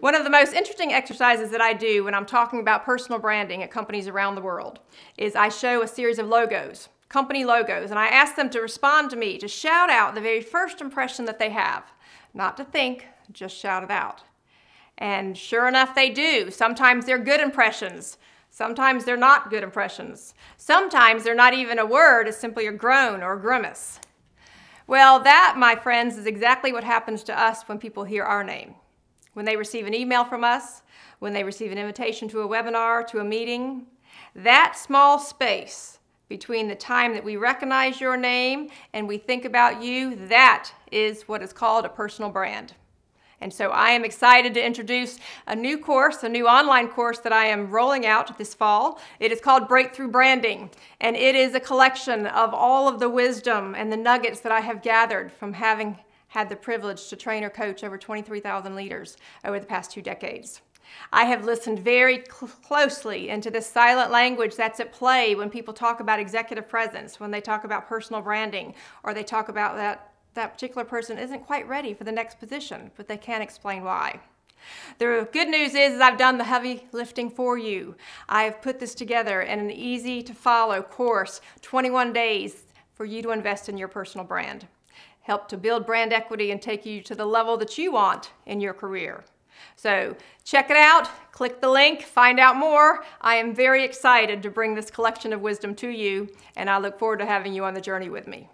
One of the most interesting exercises that I do when I'm talking about personal branding at companies around the world is I show a series of logos, company logos, and I ask them to respond to me, to shout out the very first impression that they have. Not to think, just shout it out. And sure enough, they do. Sometimes they're good impressions. Sometimes they're not good impressions. Sometimes they're not even a word, it's simply a groan or a grimace. Well, that, my friends, is exactly what happens to us when people hear our name. When they receive an email from us, when they receive an invitation to a webinar, to a meeting, that small space between the time that we recognize your name and we think about you, that is what is called a personal brand. And so I am excited to introduce a new course, a new online course that I am rolling out this fall. It is called Breakthru Branding, and it is a collection of all of the wisdom and the nuggets that I have gathered from having had the privilege to train or coach over 23,000 leaders over the past 2 decades. I have listened very closely into this silent language that's at play when people talk about executive presence, when they talk about personal branding, or they talk about that particular person isn't quite ready for the next position, but they can explain why. The good news is I've done the heavy lifting for you. I've put this together in an easy to follow course, 21 days for you to invest in your personal brand. Help to build brand equity and take you to the level that you want in your career. So check it out, click the link, find out more. I am very excited to bring this collection of wisdom to you, and I look forward to having you on the journey with me.